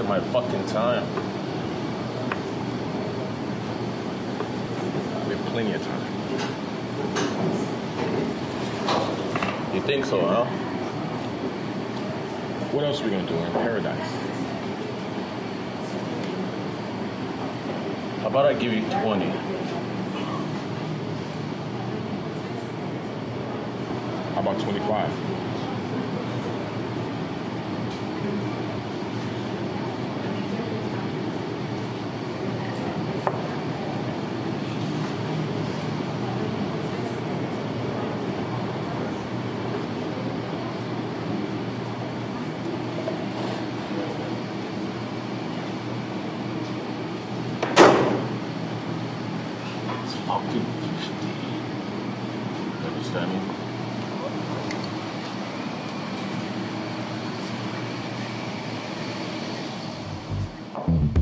wasting my fucking time. We have plenty of time. You think so, huh? What else are we gonna do in paradise? How about I give you 20? How about 25? Thank you.